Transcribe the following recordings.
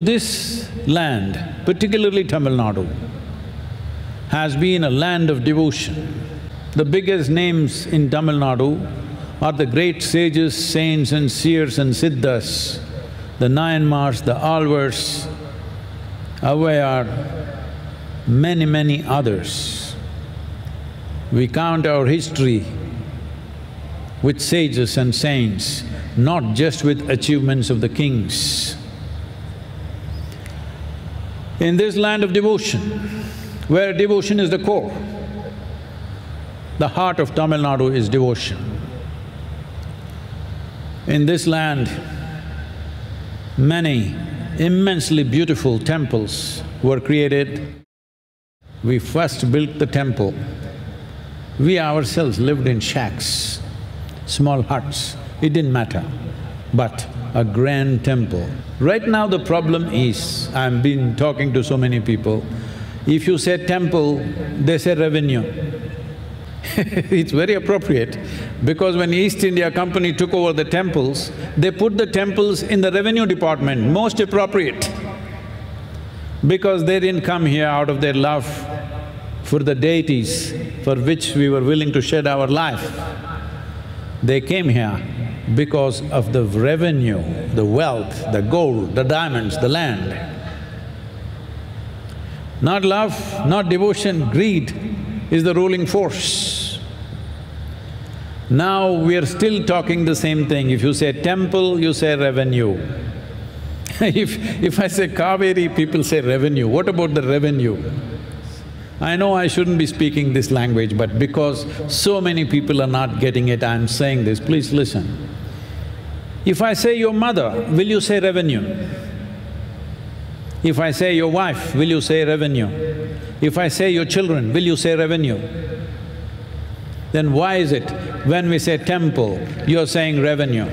This land, particularly Tamil Nadu, has been a land of devotion. The biggest names in Tamil Nadu are the great sages, saints and seers and Siddhas, the Nayanmars, the Alvars, Avayar, many others. We count our history with sages and saints, not just with achievements of the kings. In this land of devotion, where devotion is the core, the heart of Tamil Nadu is devotion. In this land, many immensely beautiful temples were created. We first built the temple. We ourselves lived in shacks, small huts, it didn't matter, but a grand temple. Right now the problem is, I've been talking to so many people, if you say temple, they say revenue. It's very appropriate because when East India Company took over the temples, they put the temples in the revenue department, most appropriate. Because they didn't come here out of their love for the deities for which we were willing to shed our life. They came here because of the revenue, the wealth, the gold, the diamonds, the land. Not love, not devotion, greed is the ruling force. Now we are still talking the same thing. If you say temple, you say revenue. If I say Cauvery, people say revenue. What about the revenue? I know I shouldn't be speaking this language, but because so many people are not getting it, I'm saying this, please listen. If I say your mother, will you say revenue? If I say your wife, will you say revenue? If I say your children, will you say revenue? Then why is it when we say temple, you're saying revenue?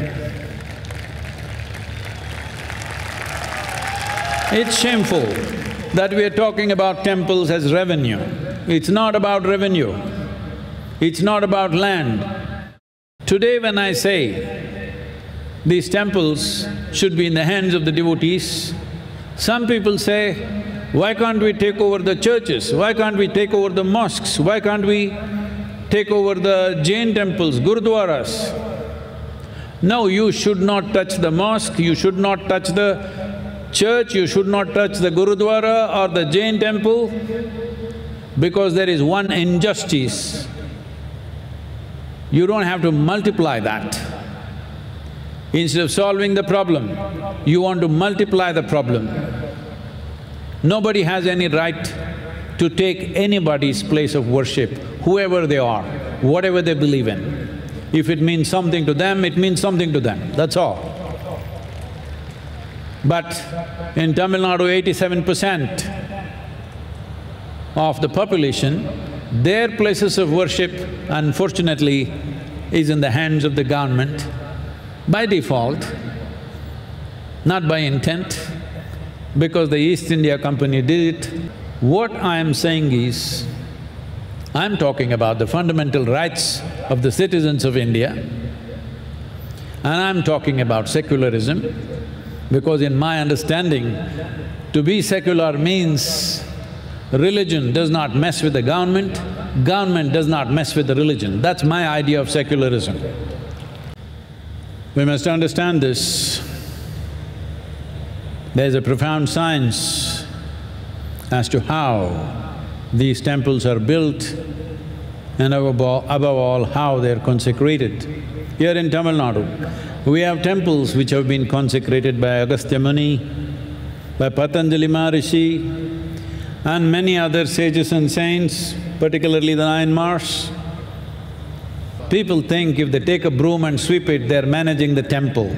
It's shameful that we are talking about temples as revenue. It's not about revenue. It's not about land. Today when I say, these temples should be in the hands of the devotees. Some people say, why can't we take over the churches? Why can't we take over the mosques? Why can't we take over the Jain temples, gurdwaras? No, you should not touch the mosque, you should not touch the church, you should not touch the gurdwara or the Jain temple, because there is one injustice. You don't have to multiply that. Instead of solving the problem, you want to multiply the problem. Nobody has any right to take anybody's place of worship, whoever they are, whatever they believe in. If it means something to them, it means something to them, that's all. But in Tamil Nadu, 87% of the population, their places of worship, unfortunately, is in the hands of the government. By default, not by intent, because the East India Company did it. What I am saying is, I am talking about the fundamental rights of the citizens of India, and I am talking about secularism, because in my understanding, to be secular means religion does not mess with the government, government does not mess with the religion. That's my idea of secularism. We must understand this. There is a profound science as to how these temples are built and above all, how they are consecrated. Here in Tamil Nadu, we have temples which have been consecrated by Agastya Muni, by Patanjali Maharishi and many other sages and saints, particularly the Nayanmars. People think if they take a broom and sweep it, they're managing the temple.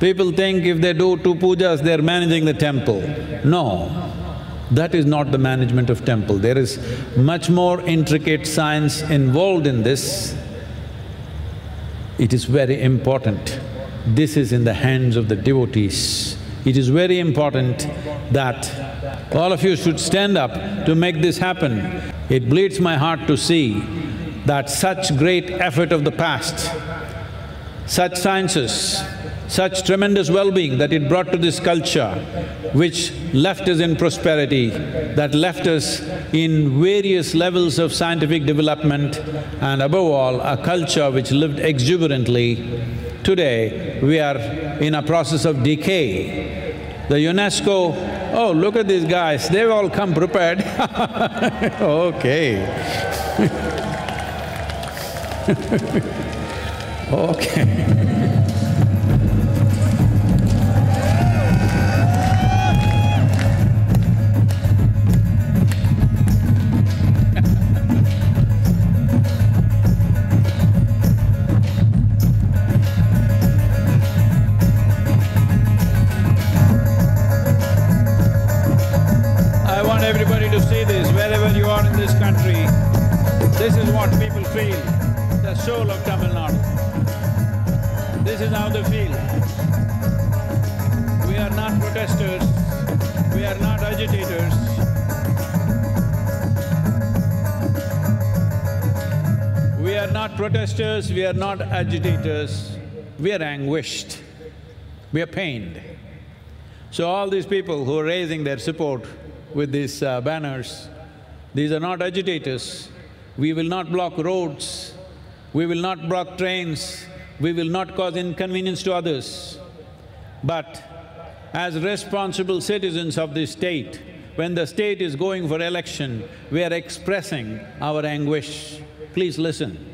People think if they do 2 pujas, they're managing the temple. No, that is not the management of temple. There is much more intricate science involved in this. It is very important. This is in the hands of the devotees. It is very important that all of you should stand up to make this happen. It bleeds my heart to see that such great effort of the past, such sciences, such tremendous well-being that it brought to this culture, which left us in prosperity, that left us in various levels of scientific development, and above all, a culture which lived exuberantly. Today, we are in a process of decay. The UNESCO, oh, look at these guys, they've all come prepared okay. We are not agitators, we are anguished, we are pained. So all these people who are raising their support with these banners, these are not agitators. We will not block roads, we will not block trains, we will not cause inconvenience to others. But as responsible citizens of this state, when the state is going for election, we are expressing our anguish. Please listen.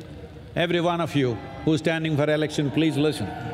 Every one of you who's standing for election, please listen.